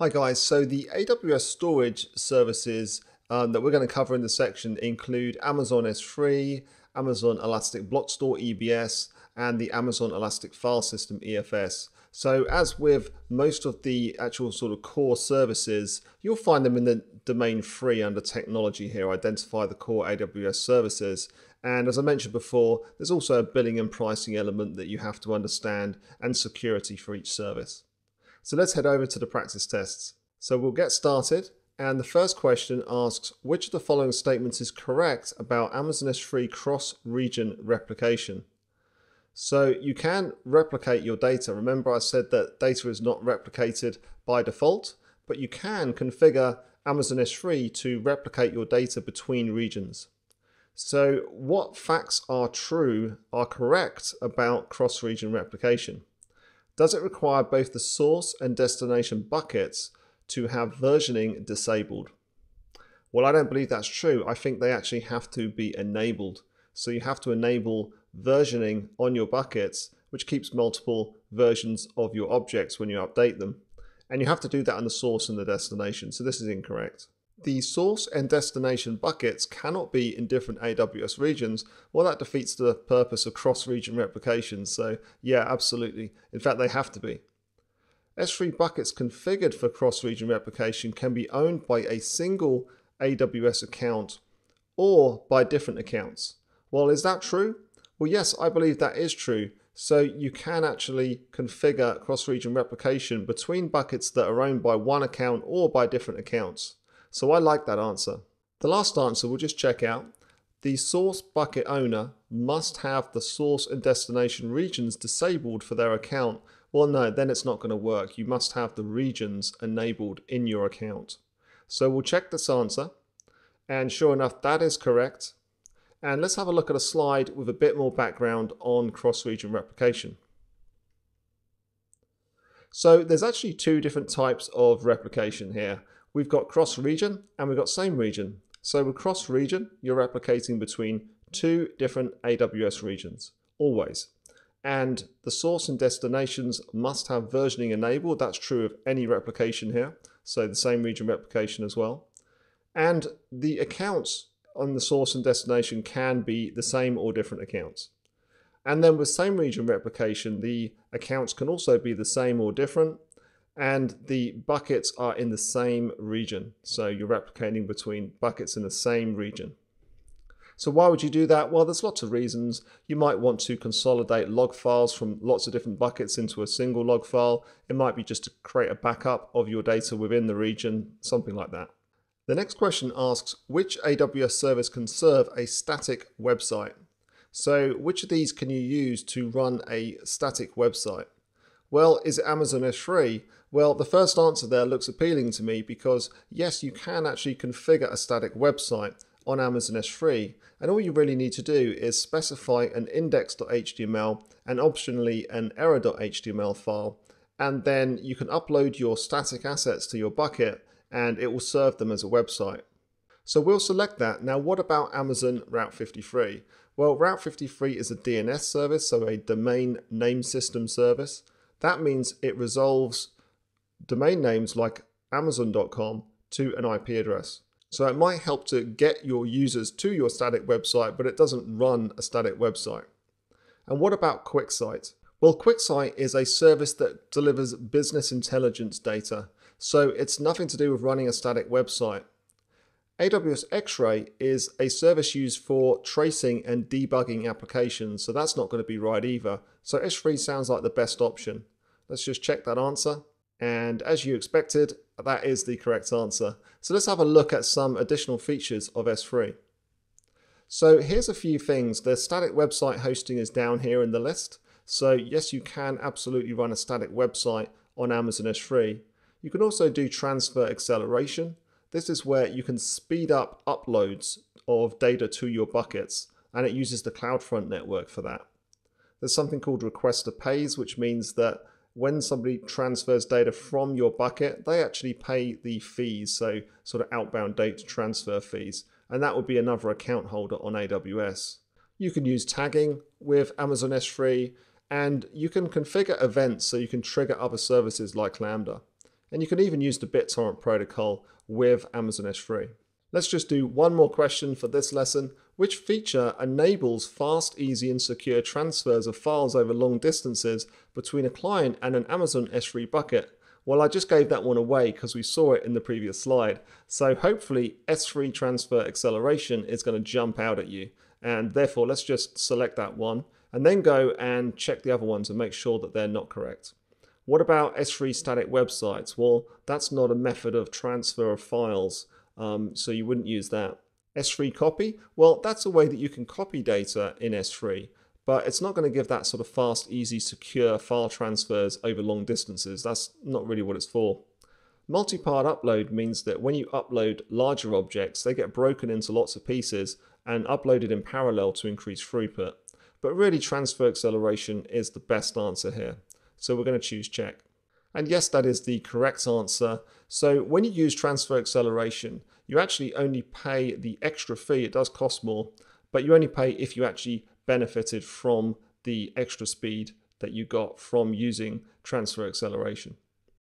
Hi guys, so the AWS storage services that we're going to cover in this section include Amazon S3, Amazon Elastic Block Store EBS, and the Amazon Elastic File System EFS. So as with most of the actual sort of core services, you'll find them in the domain free under technology here, identify the core AWS services. And as I mentioned before, there's also a billing and pricing element that you have to understand and security for each service. So let's head over to the practice tests. So we'll get started. And the first question asks, which of the following statements is correct about Amazon S3 cross-region replication? So you can replicate your data. Remember I said that data is not replicated by default, but you can configure Amazon S3 to replicate your data between regions. So what facts are true, are correct about cross-region replication? Does it require both the source and destination buckets to have versioning disabled? Well, I don't believe that's true. I think they actually have to be enabled. So you have to enable versioning on your buckets, which keeps multiple versions of your objects when you update them. And you have to do that on the source and the destination. So this is incorrect. The source and destination buckets cannot be in different AWS regions. Well, that defeats the purpose of cross-region replication. So yeah, absolutely. In fact, they have to be. S3 buckets configured for cross-region replication can be owned by a single AWS account or by different accounts. Well, is that true? Well, yes, I believe that is true. So you can actually configure cross-region replication between buckets that are owned by one account or by different accounts. So I like that answer. The last answer we'll just check out. The source bucket owner must have the source and destination regions disabled for their account. Well, no, then it's not going to work. You must have the regions enabled in your account. So we'll check this answer. And sure enough, that is correct. And let's have a look at a slide with a bit more background on cross-region replication. So there's actually two different types of replication here. We've got cross-region and we've got same region. So with cross-region, you're replicating between two different AWS regions, always. And the source and destinations must have versioning enabled. That's true of any replication here. So the same region replication as well. And the accounts on the source and destination can be the same or different accounts. And then with same region replication, the accounts can also be the same or different. And the buckets are in the same region. So you're replicating between buckets in the same region. So why would you do that? Well, there's lots of reasons. You might want to consolidate log files from lots of different buckets into a single log file. It might be just to create a backup of your data within the region, something like that. The next question asks, which AWS service can serve a static website? So which of these can you use to run a static website? Well, is it Amazon S3? Well, the first answer there looks appealing to me because yes, you can actually configure a static website on Amazon S3, and all you really need to do is specify an index.html and optionally an error.html file, and then you can upload your static assets to your bucket and it will serve them as a website. So we'll select that. Now, what about Amazon Route 53? Well, Route 53 is a DNS service, so a domain name system service. That means it resolves domain names like amazon.com to an IP address. So it might help to get your users to your static website, but it doesn't run a static website. And what about QuickSight? Well, QuickSight is a service that delivers business intelligence data. So it's nothing to do with running a static website. AWS X-Ray is a service used for tracing and debugging applications. So that's not going to be right either. So S3 sounds like the best option. Let's just check that answer. And as you expected, that is the correct answer. So let's have a look at some additional features of S3. So here's a few things. The static website hosting is down here in the list. So yes, you can absolutely run a static website on Amazon S3. You can also do transfer acceleration. This is where you can speed up uploads of data to your buckets, and it uses the CloudFront network for that. There's something called request to pays, which means that when somebody transfers data from your bucket, they actually pay the fees, so sort of outbound data transfer fees, and that would be another account holder on AWS. You can use tagging with Amazon S3, and you can configure events so you can trigger other services like Lambda. And you can even use the BitTorrent protocol with Amazon S3. Let's just do one more question for this lesson. Which feature enables fast, easy, and secure transfers of files over long distances between a client and an Amazon S3 bucket? Well, I just gave that one away because we saw it in the previous slide. So hopefully S3 transfer acceleration is going to jump out at you. And therefore, let's just select that one and then go and check the other ones and make sure that they're not correct. What about S3 static websites? Well, that's not a method of transfer of files, so you wouldn't use that. S3 copy? Well, that's a way that you can copy data in S3, but it's not going to give that sort of fast, easy, secure file transfers over long distances. That's not really what it's for. Multi-part upload means that when you upload larger objects, they get broken into lots of pieces and uploaded in parallel to increase throughput. But really, transfer acceleration is the best answer here. So we're going to choose check. And yes, that is the correct answer. So when you use transfer acceleration, you actually only pay the extra fee. It does cost more, but you only pay if you actually benefited from the extra speed that you got from using transfer acceleration.